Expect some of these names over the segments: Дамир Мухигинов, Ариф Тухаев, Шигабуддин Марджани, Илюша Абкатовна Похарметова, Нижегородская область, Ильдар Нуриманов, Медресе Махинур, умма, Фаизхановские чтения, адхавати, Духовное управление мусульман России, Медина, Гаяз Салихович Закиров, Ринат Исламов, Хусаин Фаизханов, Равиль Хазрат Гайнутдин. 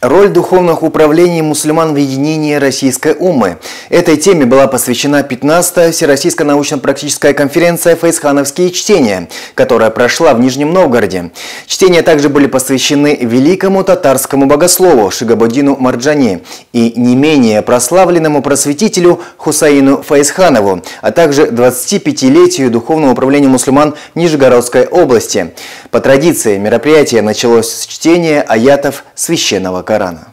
Роль духовных управлений мусульман в единении российской уммы. Этой теме была посвящена 15-я Всероссийская научно-практическая конференция «Фаизхановские чтения», которая прошла в Нижнем Новгороде. Чтения также были посвящены великому татарскому богослову Шигабуддину Марджани и не менее прославленному просветителю Хусаину Фаизханову, а также 25-летию духовного управления мусульман Нижегородской области. По традиции мероприятие началось с чтения аятов священного Корана.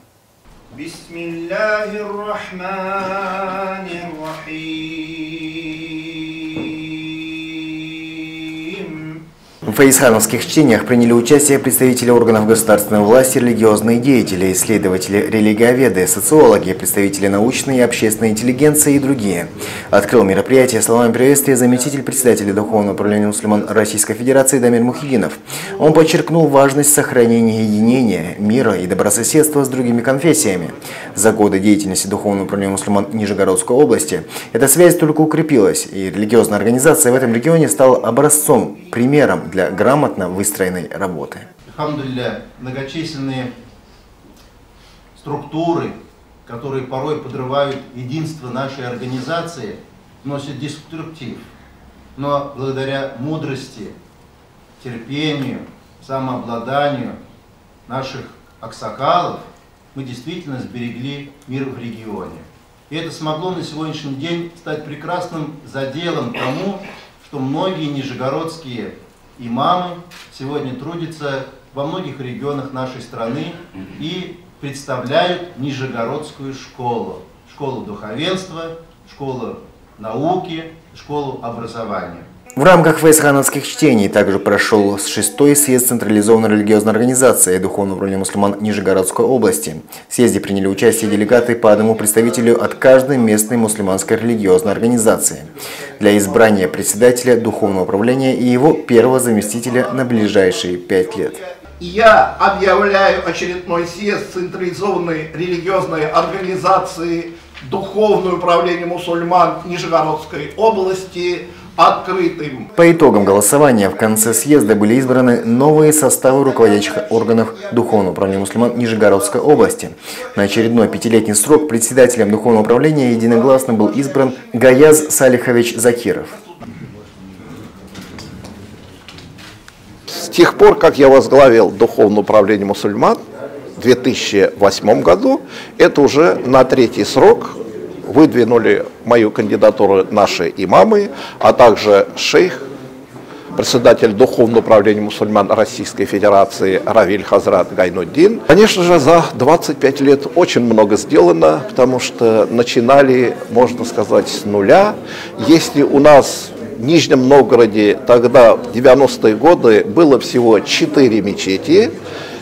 В фаизхановских чтениях приняли участие представители органов государственной власти, религиозные деятели, исследователи, религиоведы, социологи, представители научной и общественной интеллигенции и другие. Открыл мероприятие словами приветствия заместитель председателя Духовного управления мусульман Российской Федерации Дамир Мухигинов. Он подчеркнул важность сохранения единения, мира и добрососедства с другими конфессиями. За годы деятельности Духовного управления мусульман Нижегородской области эта связь только укрепилась, и религиозная организация в этом регионе стала образцом, примером для грамотно выстроенной работы. Алхамдулилля, многочисленные структуры, которые порой подрывают единство нашей организации, носят деструктив. Но благодаря мудрости, терпению, самообладанию наших аксакалов мы действительно сберегли мир в регионе. И это смогло на сегодняшний день стать прекрасным заделом тому, что многие нижегородские имамы сегодня трудятся во многих регионах нашей страны и представляют Нижегородскую школу. Школу духовенства, школу науки, школу образования. В рамках фаизхановских чтений также прошел 6-й съезд централизованной религиозной организации и духовного управления мусульман Нижегородской области. В съезде приняли участие делегаты по одному представителю от каждой местной мусульманской религиозной организации для избрания председателя духовного управления и его первого заместителя на ближайшие 5 лет. Я объявляю очередной съезд централизованной религиозной организации духовное управление мусульман Нижегородской области открытым. По итогам голосования в конце съезда были избраны новые составы руководящих органов Духовного управления мусульман Нижегородской области. На очередной 5-летний срок председателем Духовного управления единогласно был избран Гаяз Салихович Закиров. С тех пор, как я возглавил Духовное управление мусульман в 2008 году, это уже на 3-й срок выдвинули мою кандидатуру наши имамы, а также шейх, председатель Духовного управления мусульман Российской Федерации Равиль Хазрат Гайнутдин. Конечно же, за 25 лет очень много сделано, потому что начинали, можно сказать, с нуля. Если у нас в Нижнем Новгороде тогда, в 90-е годы, было всего 4 мечети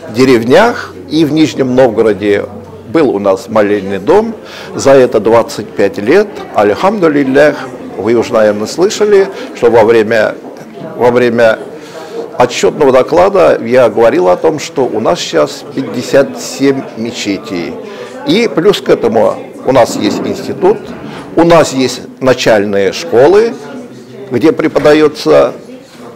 в деревнях, и в Нижнем Новгороде был у нас молельный дом. За это 25 лет, альхамдулиллях, вы уже, наверное, слышали, что во время отчетного доклада я говорил о том, что у нас сейчас 57 мечетей. И плюс к этому у нас есть институт, у нас есть начальные школы, где преподаются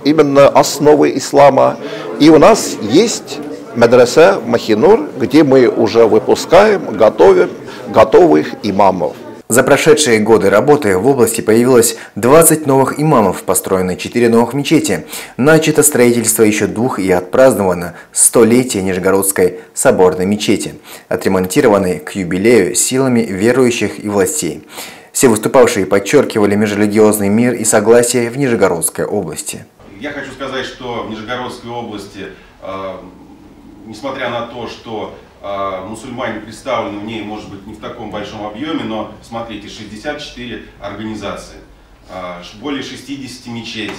именно основы ислама, и у нас есть Медресе Махинур, где мы уже выпускаем, готовим готовых имамов. За прошедшие годы работы в области появилось 20 новых имамов, построены 4 новых мечети. Начато строительство еще 2 и отпраздновано 100-летие Нижегородской соборной мечети, отремонтированной к юбилею силами верующих и властей. Все выступавшие подчеркивали межрелигиозный мир и согласие в Нижегородской области. Я хочу сказать, что в Нижегородской области, несмотря на то, что мусульмане представлены в ней, может быть, не в таком большом объеме, но, смотрите, 64 организации, более 60 мечетей.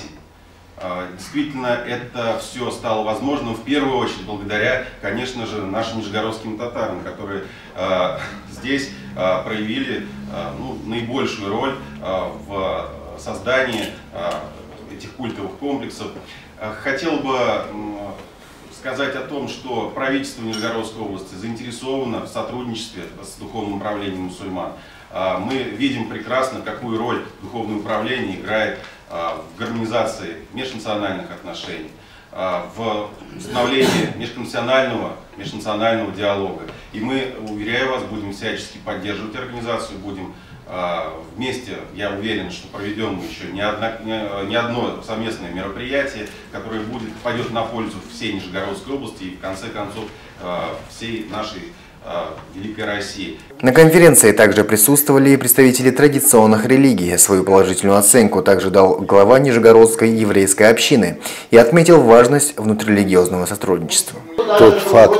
Действительно, это все стало возможным в первую очередь благодаря, конечно же, нашим нижегородским татарам, которые здесь проявили наибольшую роль в создании этих культовых комплексов. Хотел бы сказать о том, что правительство Нижегородской области заинтересовано в сотрудничестве с духовным управлением мусульман. Мы видим прекрасно, какую роль духовное управление играет в гармонизации межнациональных отношений. в установлении межнационального диалога. И мы, уверяю вас, будем всячески поддерживать организацию, будем вместе, я уверен, что проведем еще не одно совместное мероприятие, которое пойдет на пользу всей Нижегородской области и в конце концов всей нашей Великой России. На конференции также присутствовали и представители традиционных религий. Свою положительную оценку также дал глава Нижегородской еврейской общины и отметил важность внутрирелигиозного сотрудничества. Тот факт,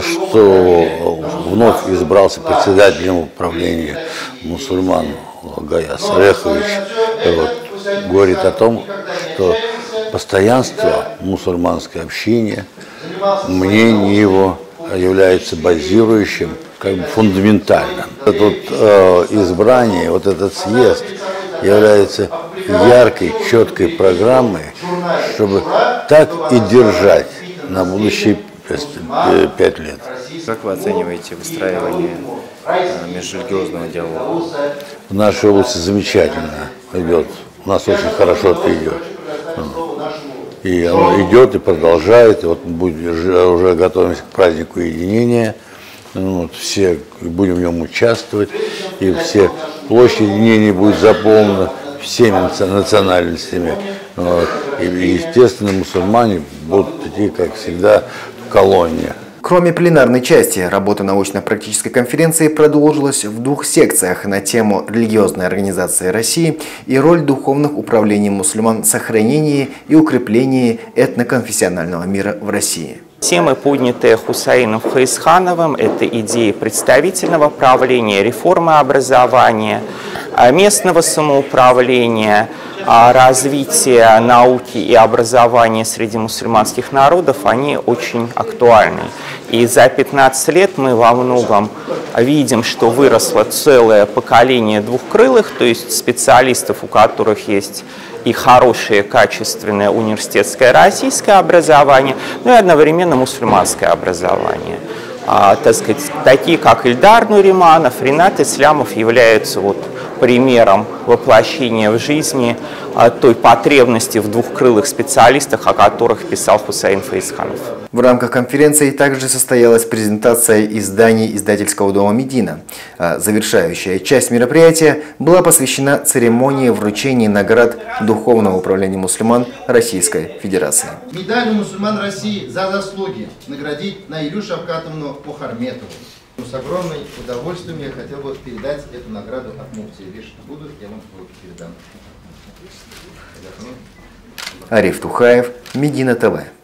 что вновь избрался председателем управления мусульман Гаяз Салихович, говорит о том, что постоянство мусульманской общине, мнение его является базирующим, как бы фундаментальным. Это избрание, этот съезд является яркой, четкой программой, чтобы так и держать на будущие 5 лет. Как вы оцениваете выстраивание межрелигиозного диалога? В нашей области замечательно идет, у нас очень хорошо это идет. И оно идет и продолжает, и уже готовимся к празднику единения, все будем в нем участвовать, и все площадь единения будет заполнена всеми национальностями. И, естественно, мусульмане будут идти, как всегда, в колонии. Кроме пленарной части, работа научно-практической конференции продолжилась в 2 секциях на тему «Религиозная организация России и роль духовных управлений мусульман в сохранении и укреплении этноконфессионального мира в России». Темы, поднятые Хусаином Фаизхановым, это идеи представительного правления, реформы образования, местного самоуправления, развития науки и образования среди мусульманских народов, они очень актуальны. И за 15 лет мы во многом видим, что выросло целое поколение двухкрылых, то есть специалистов, у которых есть и хорошее, качественное университетское российское образование, но и одновременно мусульманское образование. Такие, как Ильдар Нуриманов, Ринат Исламов являются примером воплощения в жизни той потребности в двухкрылых специалистах, о которых писал Хусаин Фаизханов. В рамках конференции также состоялась презентация изданий издательского дома «Медина». Завершающая часть мероприятия была посвящена церемонии вручения наград Духовного управления мусульман Российской Федерации. Медаль мусульман России за заслуги наградить на Илюшу Абкатовну Похарметову. С огромным удовольствием я хотел бы передать эту награду от муфтия. Вещи буду, я вам передам. Ариф Тухаев, Медина ТВ.